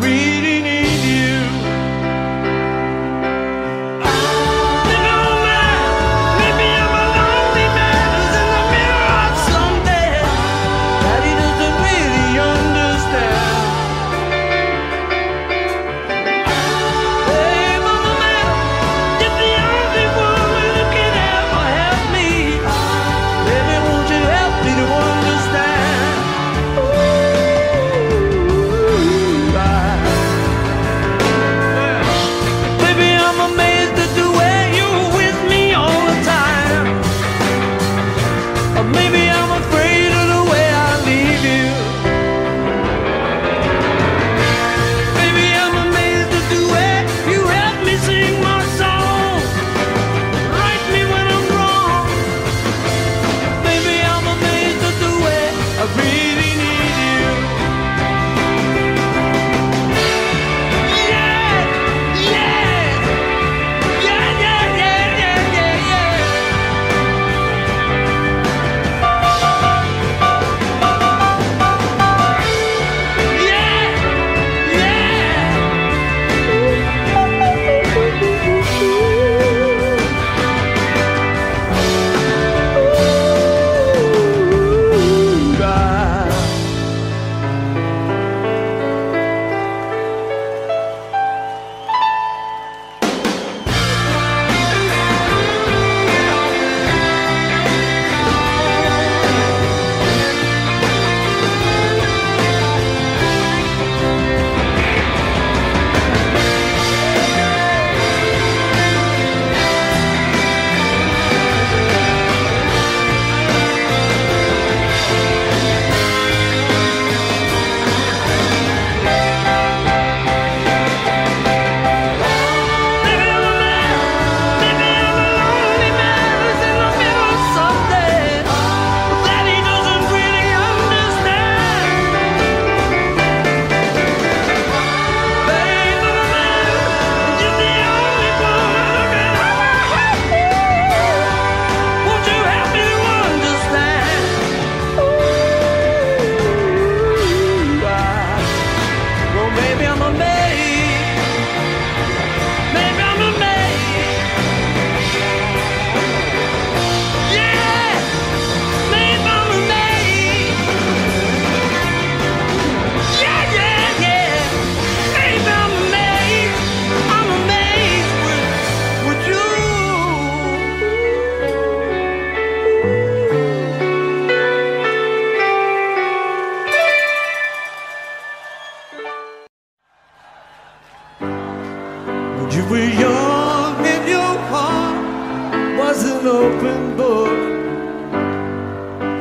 really need you. You know, man, maybe I'm a lonely man who's in the mirror of someday that he doesn't really understand. Hey, mama, man, you're the only woman who can ever help me. Baby, won't you help me to understand? You were young and your heart was an open book.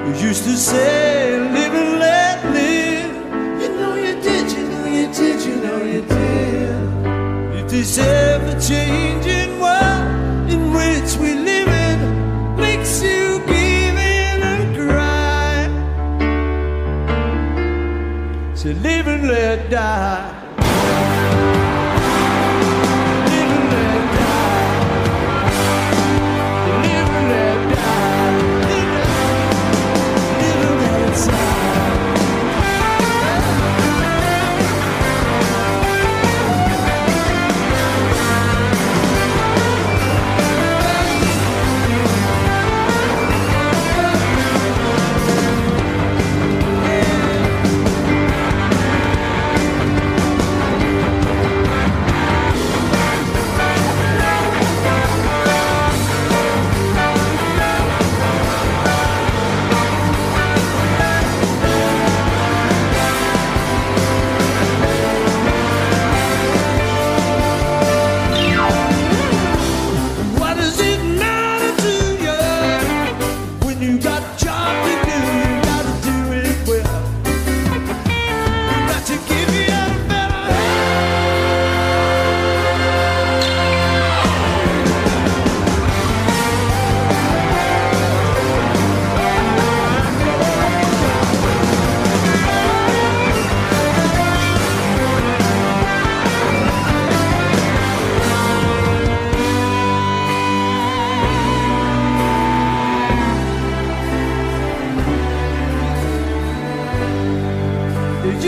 You used to say, live and let live. You know you did, you know you did, you know you did. If this ever-changing world in which we live in makes you give in and cry, so live and let die.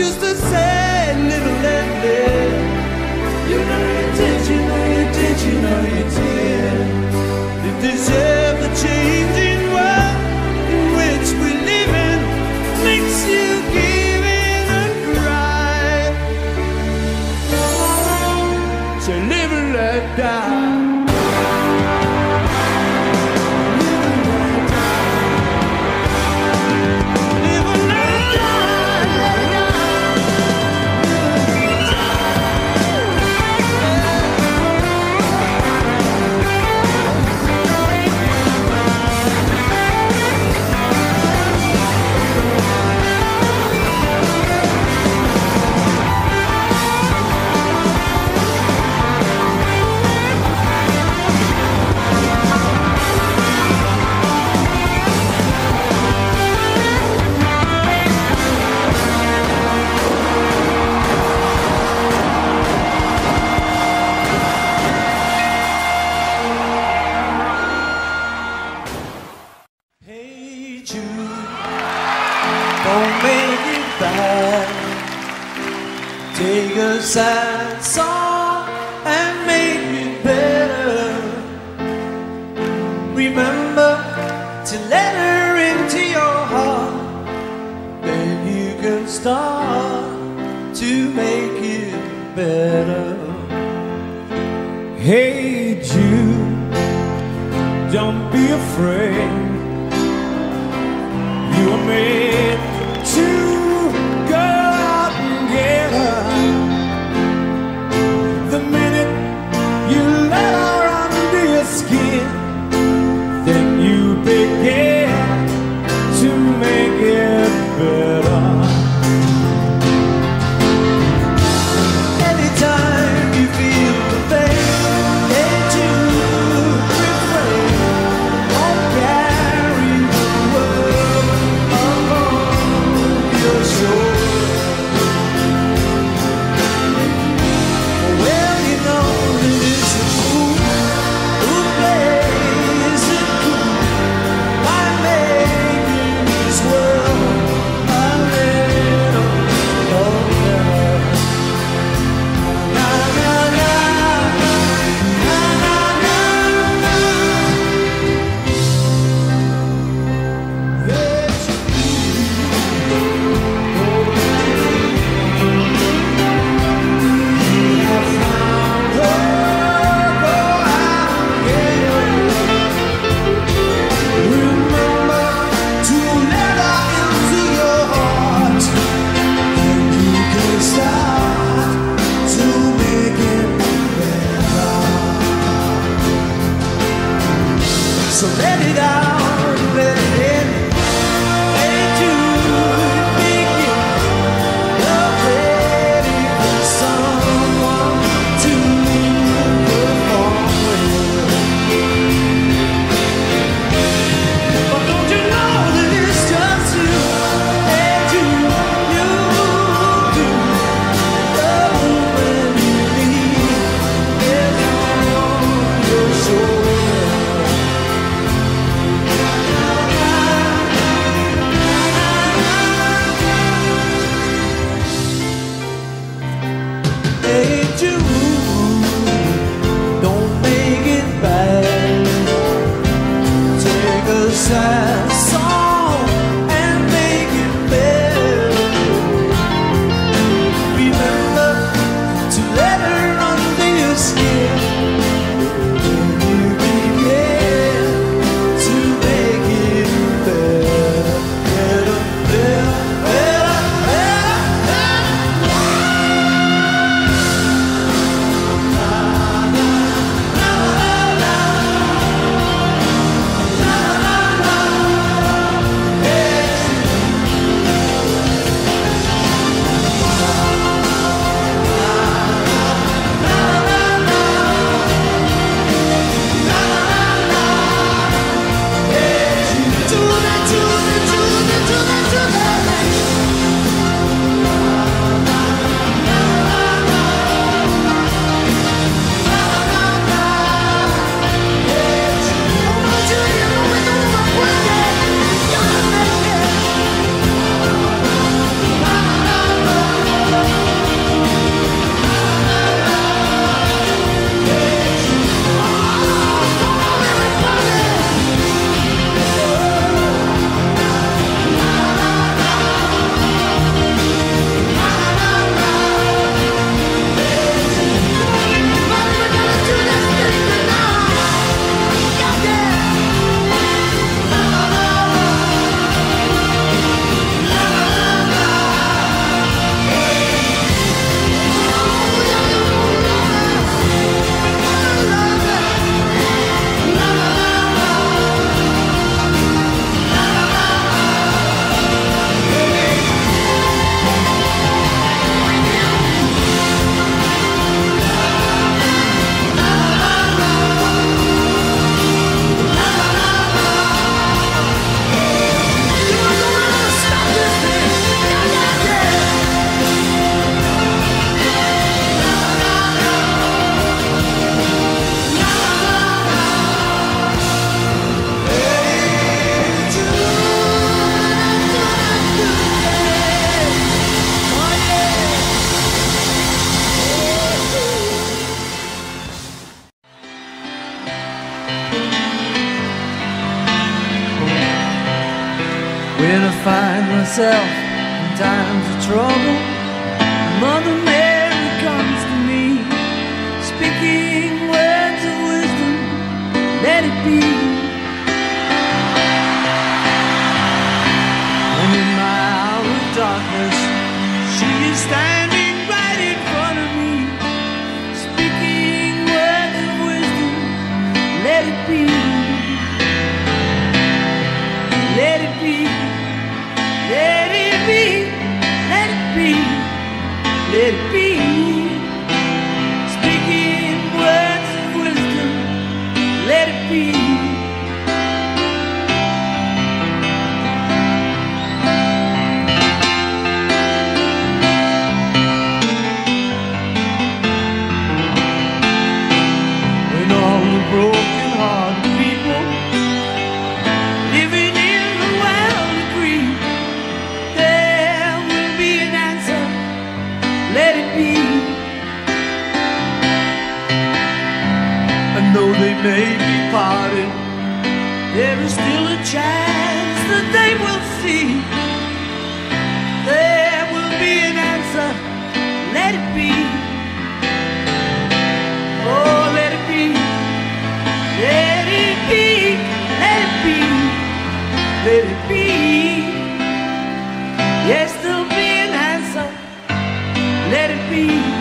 Used to say, live and let live. Don't make it bad. Take a sad song and make it better. Remember to let her into your heart. Then you can start to make it better. Hey Jude, don't be afraid. You are made to go out and get her. The minute you let her under your skin, then you begin to make it better. Anytime you feel the pain, then to refrain. Oh yeah. find myself in times of trouble. Mother Mary comes to me, speaking words of wisdom, let it be. And in my hour of darkness, she is standing right in front of me, speaking words of wisdom, let it be. Let it be, let it be, let it be, let it be. Speaking words of wisdom, let it be. When all the broken hearted people living in the world agree, there will be an answer, let it be. And though they may be parted, there is still a chance that they will see. There will be an answer, let it be. Oh, let it be, let it be, let it be, let it be. Yes, there'll be an answer, let it be.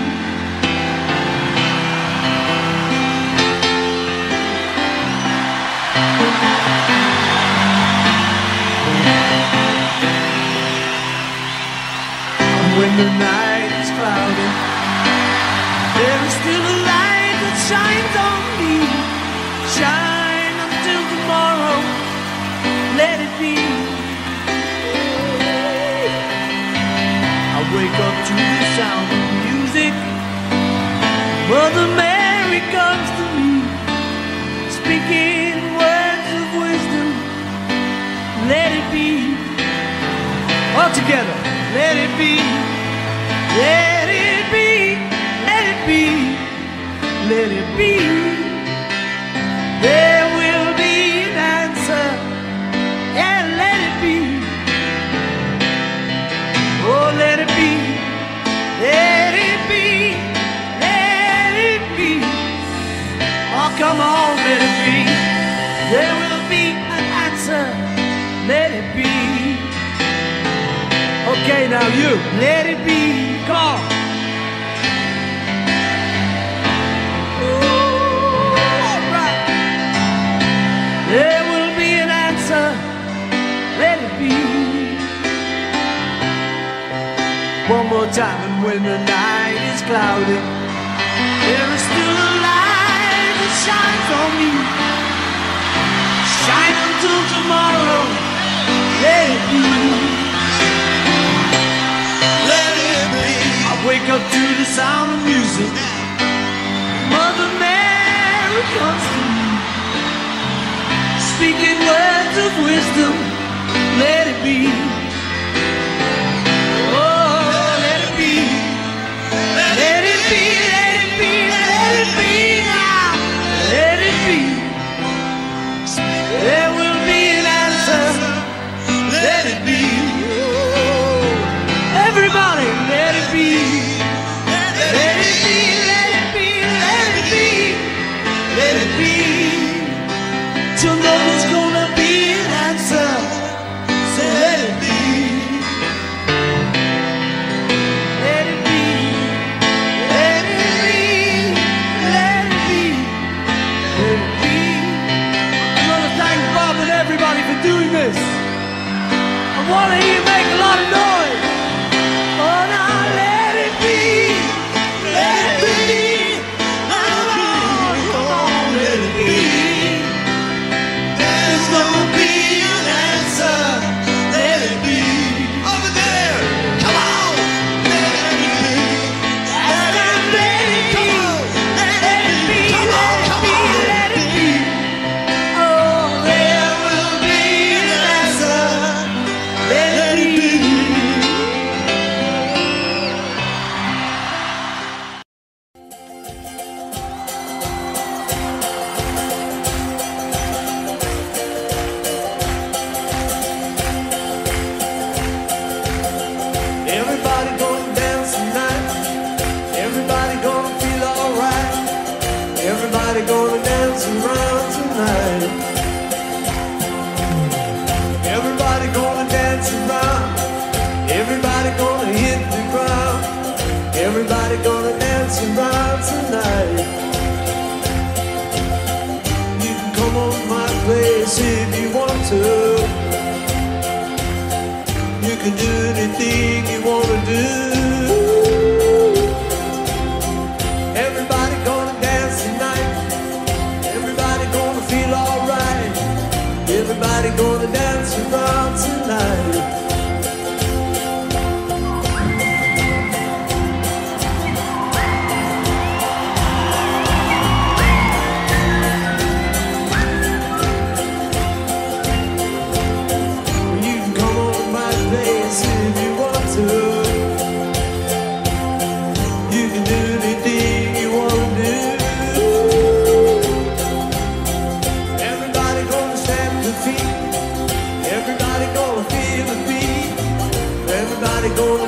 When the night is clouded, there is still a light that shines on me. Shine until tomorrow, let it be. I wake up to the sound of music. Mother Mary comes to me, speaking words of wisdom, let it be. All together, let it be. Let it be, let it be, let it be. There will be an answer, yeah, let it be. Oh, let it be, let it be, let it be. Oh, come on, let it be. There will be an answer, let it be. Okay, now you, let it be. Come on. All right. There will be an answer, let it be. One more time, and when the night is clouded, there is still a light that shines on me. Shine until tomorrow, let it be. Wake up to the sound of music. Mother Mary comes to me, speaking words of wisdom, let it be. Oh, let it be, let it be, let it be, let it be now, let it be. There will be an answer, let it be. Everybody, let it be. Till there's gonna be an answer, so let it be. Let it be, let it be, let it be, let it be. I wanna thank Bob and everybody for doing this. I wanna hear you make a lot of noise. Oh no, let it be, let it be. Come on, let it be. can do anything you want to do. Everybody gonna dance tonight. Everybody gonna feel alright. Everybody gonna dance around tonight. Gonna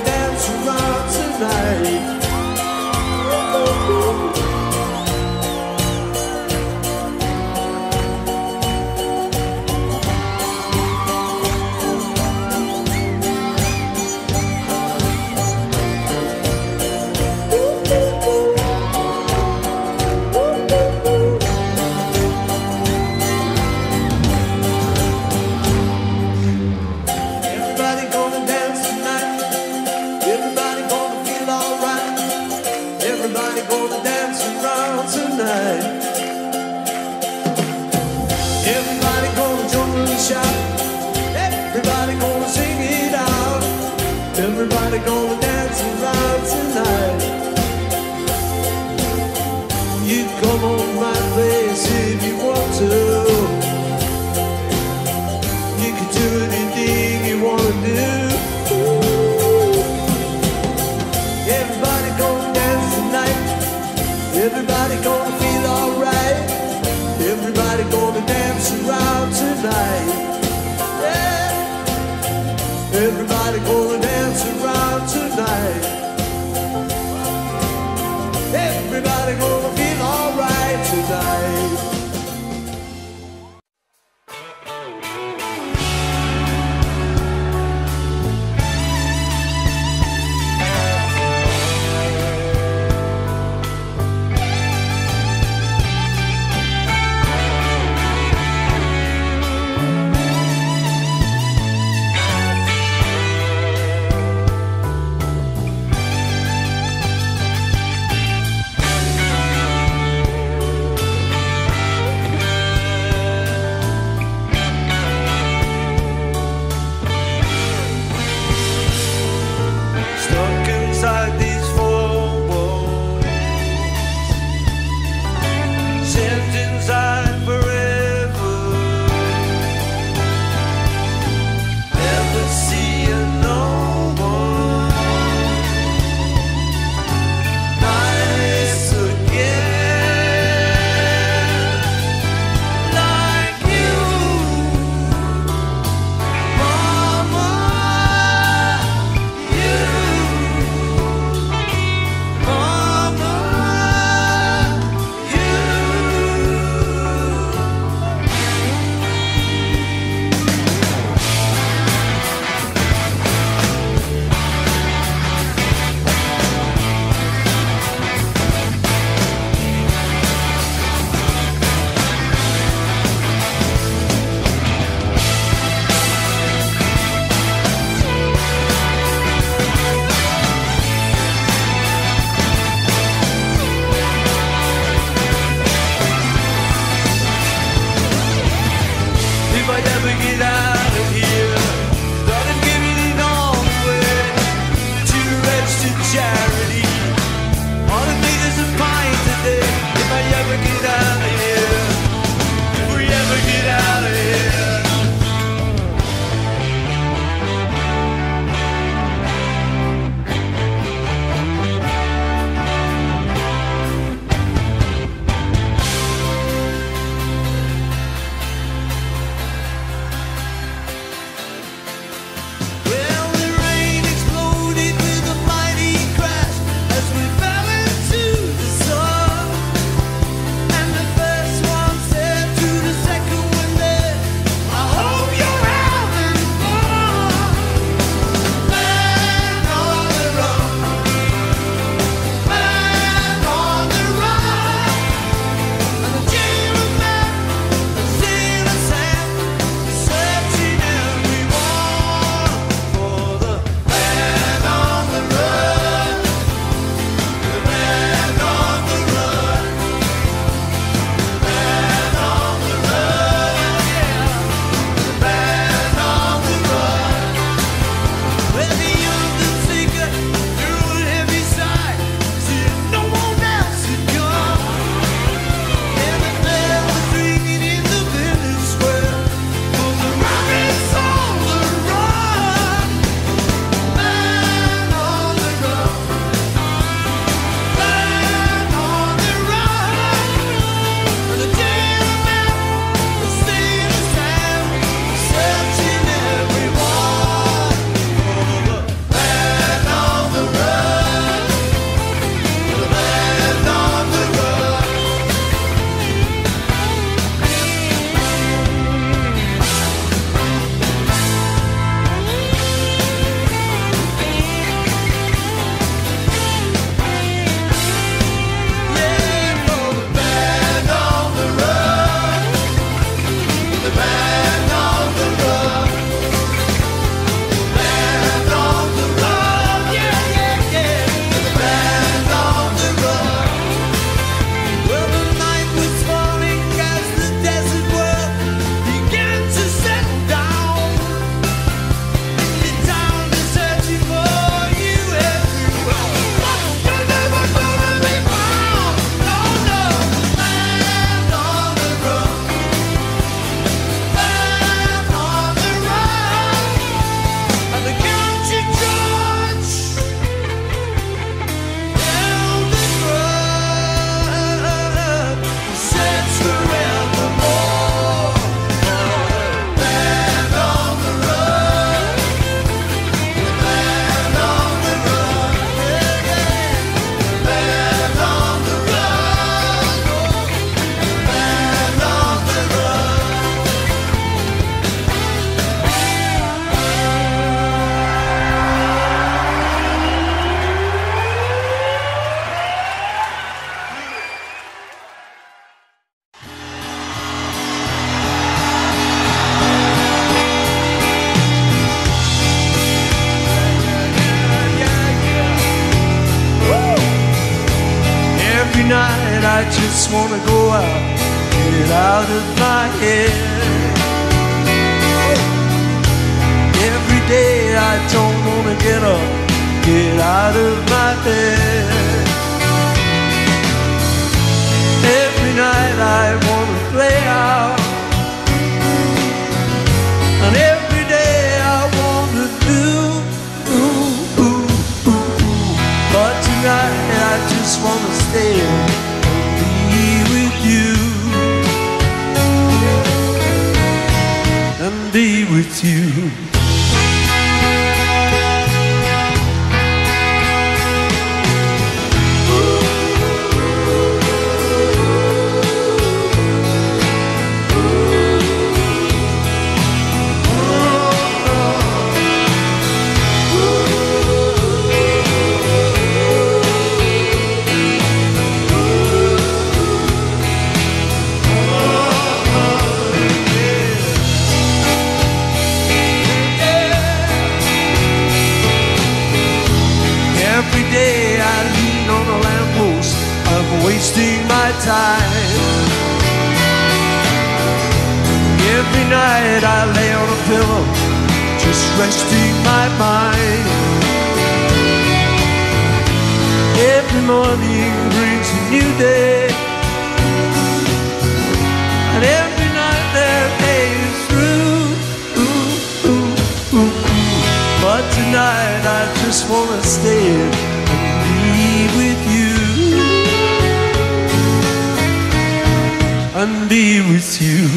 dance around tonight. Everybody gonna jump and shout. Everybody gonna sing it out. Everybody gonna dance around tonight. You come on my place if you want to. You can do anything you want to do. Everybody gonna dance tonight. Everybody gonna feel alright. Everybody gonna dance around tonight. Yeah. Everybody gonna dance around tonight. Everybody gonna feel alright tonight. just wanna go out, get out of my head. Every day I don't wanna get up, get out of my bed. Every night I wanna play out, and every day I wanna do ooh, ooh, ooh, ooh. But tonight I just wanna stay. Be with you. Wasting my time. Every night I lay on a pillow, just resting my mind. Every morning brings a new day, and every night their day is through. Ooh, ooh, ooh, ooh. But tonight I just wanna stay and be with you. And be with you.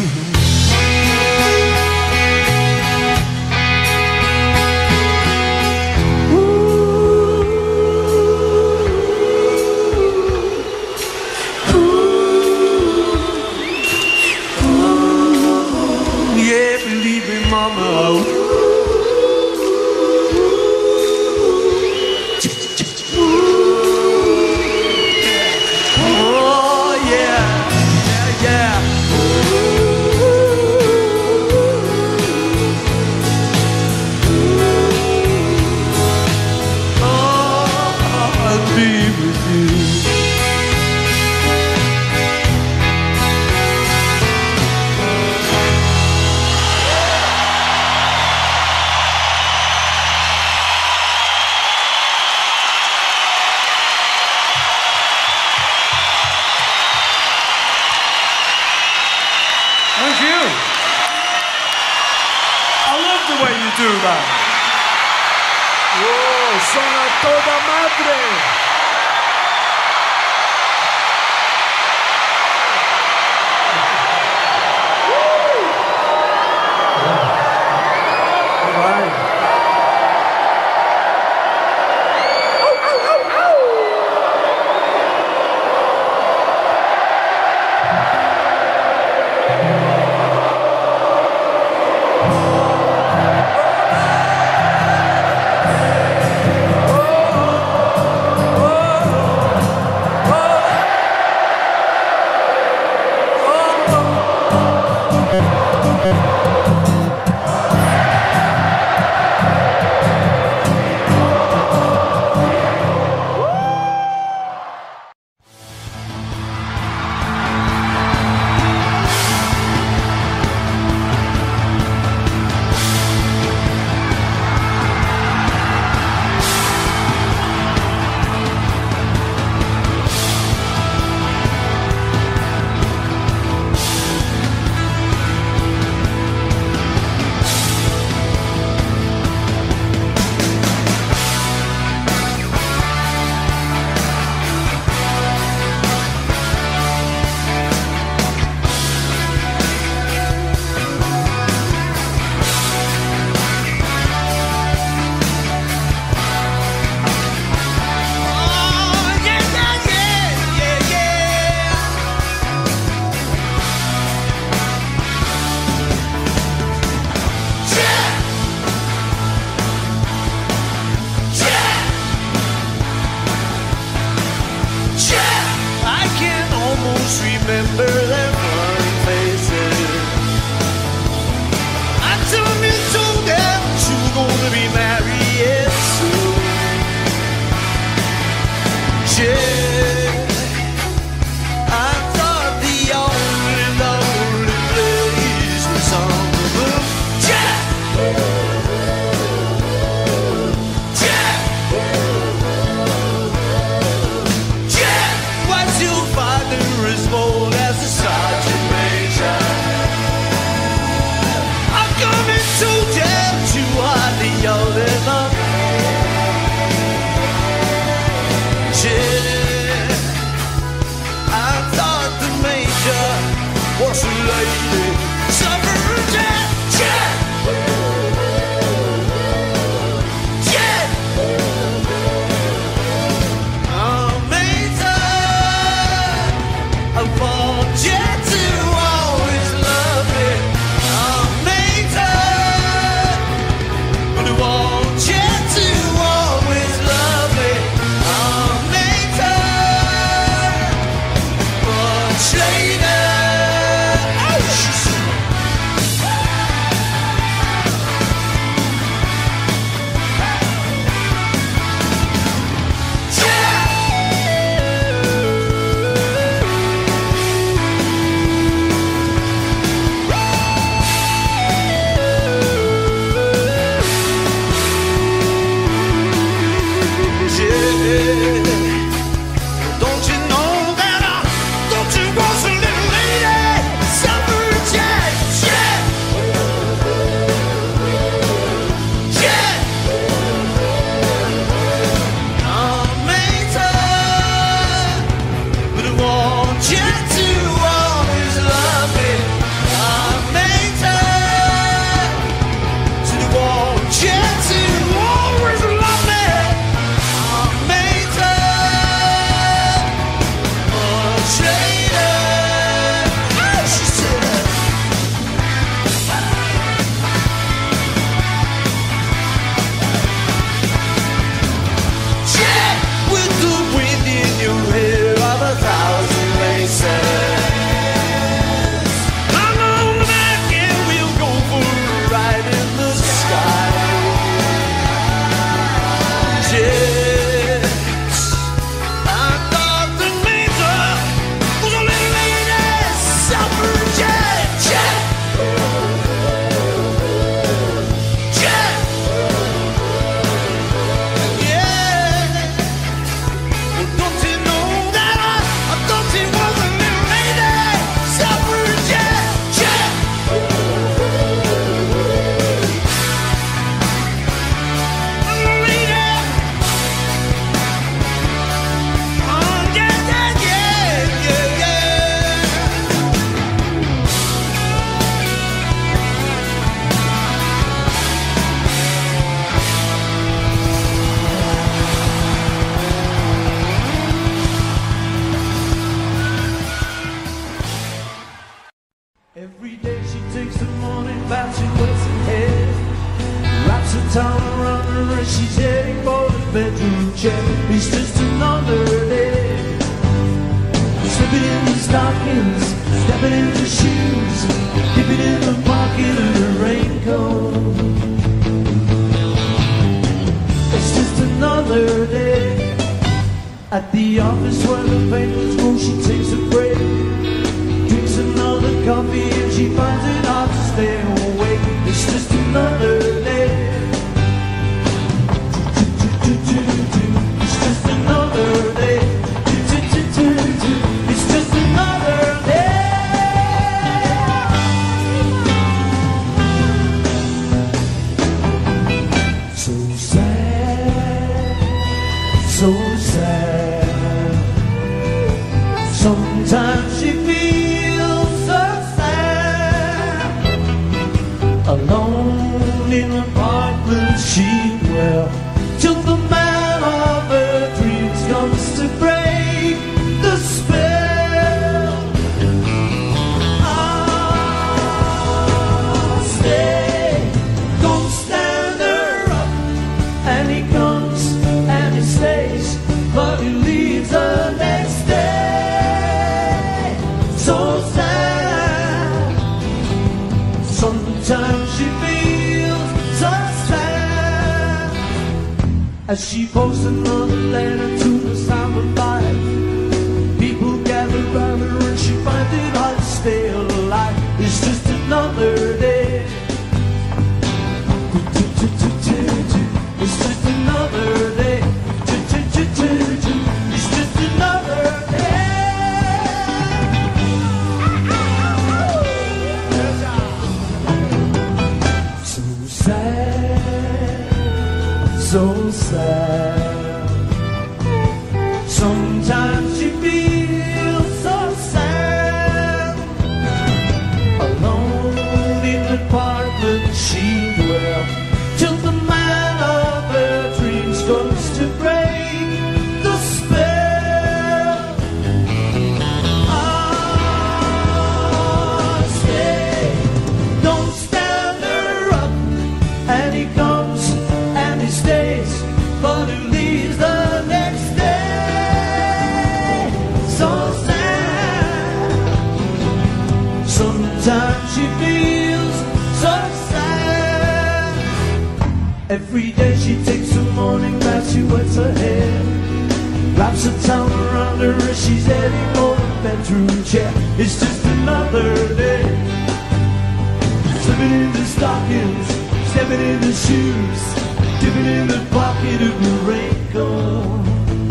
Shoes, dip it in the pocket of your raincoat.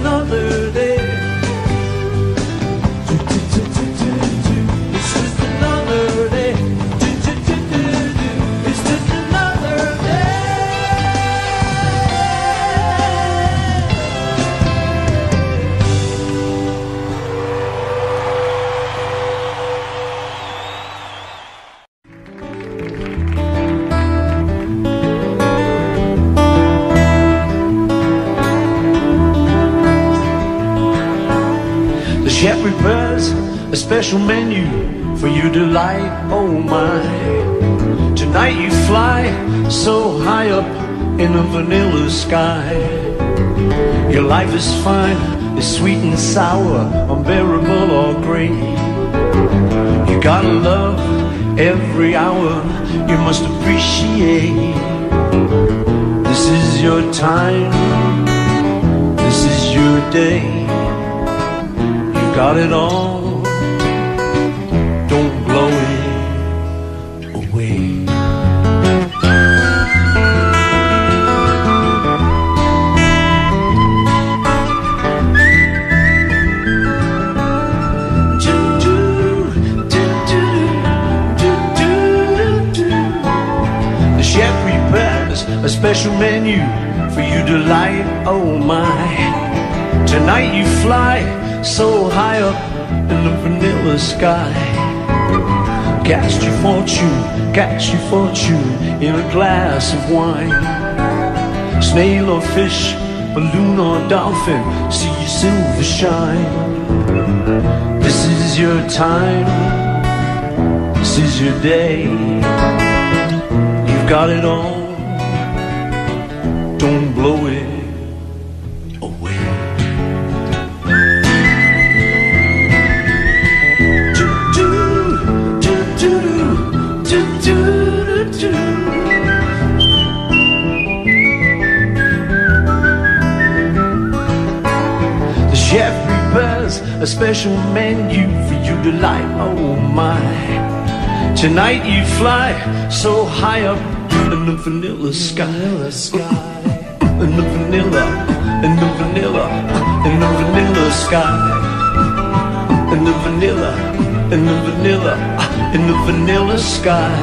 another day. It's just another day. It's just another day. Chef prepares a special menu for your delight, oh my. Tonight you fly so high up in a vanilla sky. Your life is fine, it's sweet and sour, unbearable or great. You gotta love every hour, you must appreciate. This is your time, this is your day. Got it all, don't blow it away. The chef prepares a special menu for you to delight, oh my. Tonight you fly so high up in the vanilla sky. Cast your fortune in a glass of wine. Snail or fish, balloon or dolphin, see your silver shine. This is your time, this is your day. You've got it all, don't blow it. A special menu for you to like, oh my. Tonight you fly so high up in the vanilla sky. In the vanilla, in the vanilla, in the vanilla sky. In the vanilla, in the vanilla, in the vanilla sky.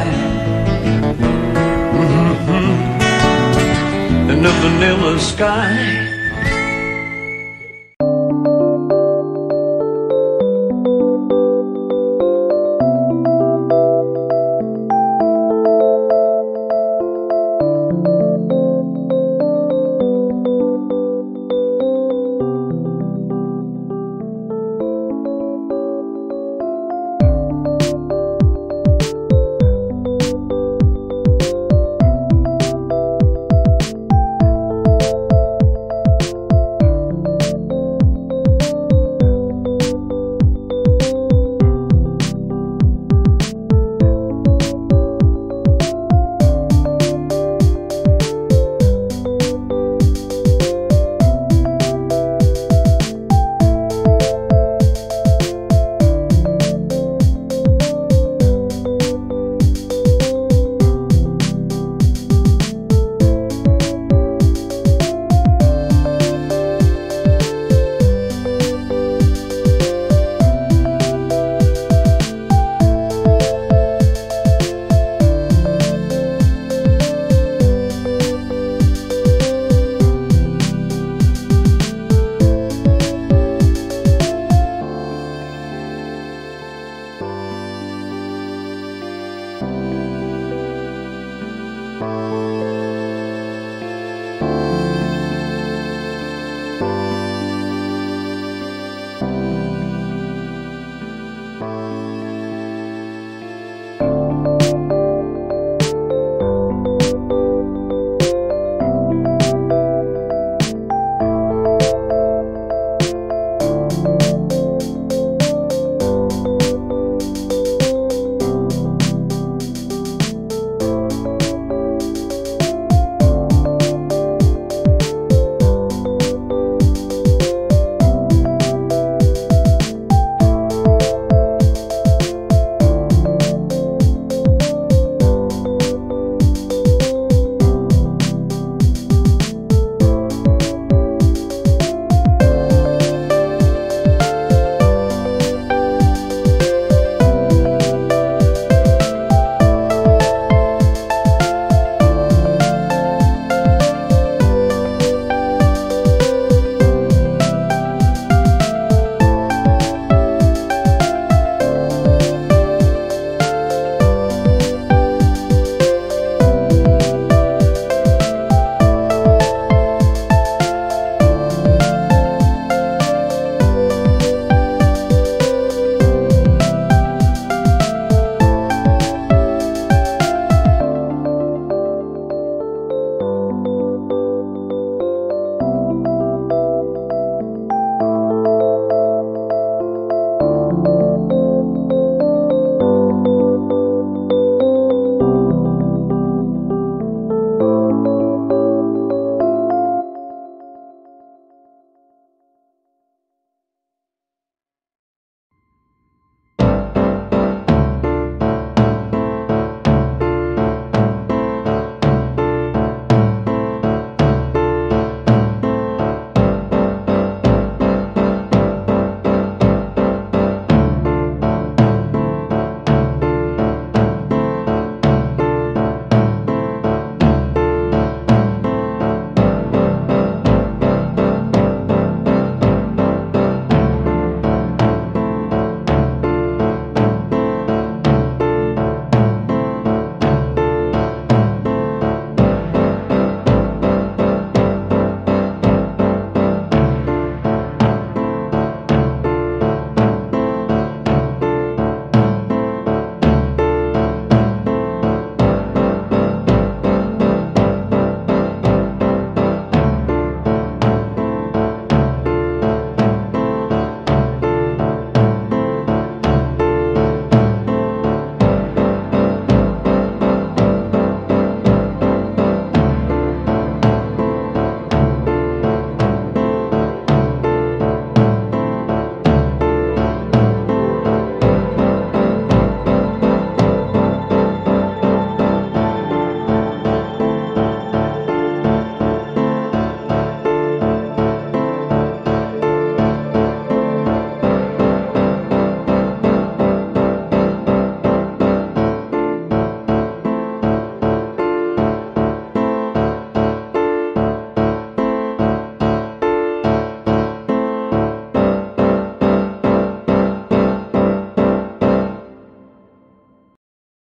Mm-hmm. In the vanilla sky.